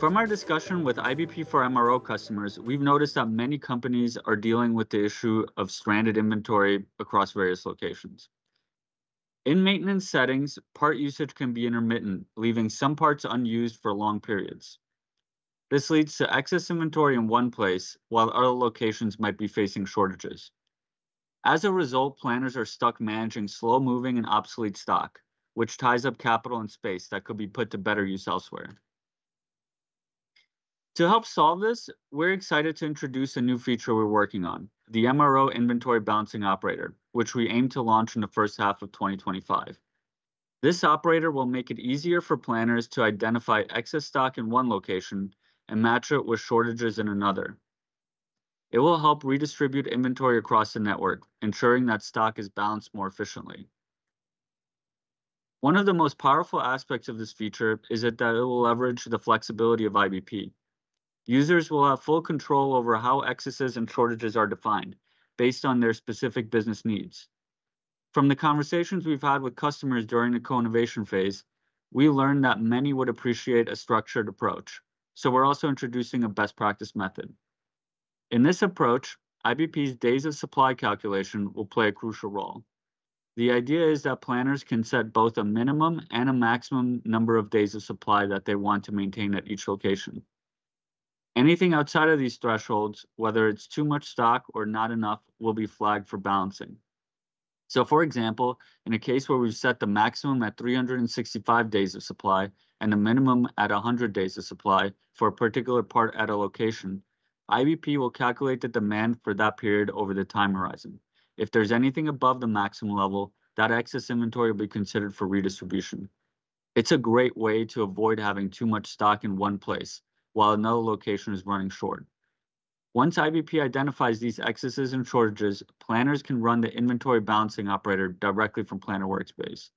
From our discussion with IBP for MRO customers, we've noticed that many companies are dealing with the issue of stranded inventory across various locations. In maintenance settings, part usage can be intermittent, leaving some parts unused for long periods. This leads to excess inventory in one place, while other locations might be facing shortages. As a result, planners are stuck managing slow-moving and obsolete stock, which ties up capital and space that could be put to better use elsewhere. To help solve this, we're excited to introduce a new feature we're working on, the MRO Inventory Balancing Operator, which we aim to launch in the first half of 2025. This operator will make it easier for planners to identify excess stock in one location and match it with shortages in another. It will help redistribute inventory across the network, ensuring that stock is balanced more efficiently. One of the most powerful aspects of this feature is that it will leverage the flexibility of IBP. Users will have full control over how excesses and shortages are defined based on their specific business needs. From the conversations we've had with customers during the co-innovation phase, we learned that many would appreciate a structured approach, so we're also introducing a best practice method. In this approach, IBP's Days of Supply calculation will play a crucial role. The idea is that planners can set both a minimum and a maximum number of days of supply that they want to maintain at each location. Anything outside of these thresholds, whether it's too much stock or not enough, will be flagged for balancing. So for example, in a case where we've set the maximum at 365 days of supply and the minimum at 100 days of supply for a particular part at a location, IBP will calculate the demand for that period over the time horizon. If there's anything above the maximum level, that excess inventory will be considered for redistribution. It's a great way to avoid having too much stock in one place while another location is running short. Once IBP identifies these excesses and shortages, planners can run the inventory balancing operator directly from Planner Workspace.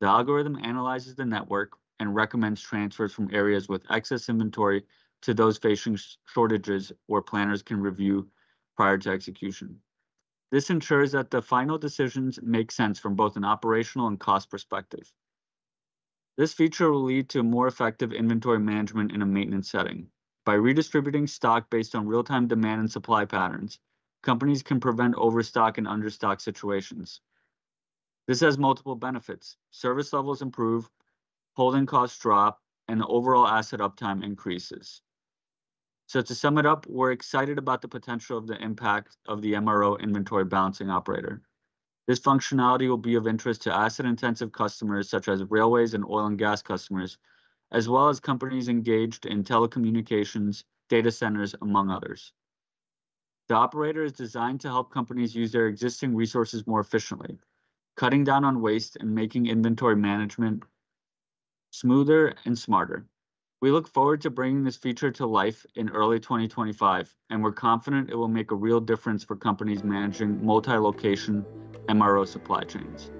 The algorithm analyzes the network and recommends transfers from areas with excess inventory to those facing shortages where planners can review prior to execution. This ensures that the final decisions make sense from both an operational and cost perspective. This feature will lead to more effective inventory management in a maintenance setting. By redistributing stock based on real-time demand and supply patterns, companies can prevent overstock and understock situations. This has multiple benefits. Service levels improve, holding costs drop, and the overall asset uptime increases. So to sum it up, we're excited about the potential of the impact of the MRO Inventory Balancing Operator. This functionality will be of interest to asset-intensive customers such as railways and oil and gas customers, as well as companies engaged in telecommunications, data centers, among others. The operator is designed to help companies use their existing resources more efficiently, cutting down on waste and making inventory management smoother and smarter. We look forward to bringing this feature to life in early 2025, and we're confident it will make a real difference for companies managing multi-location MRO supply chains.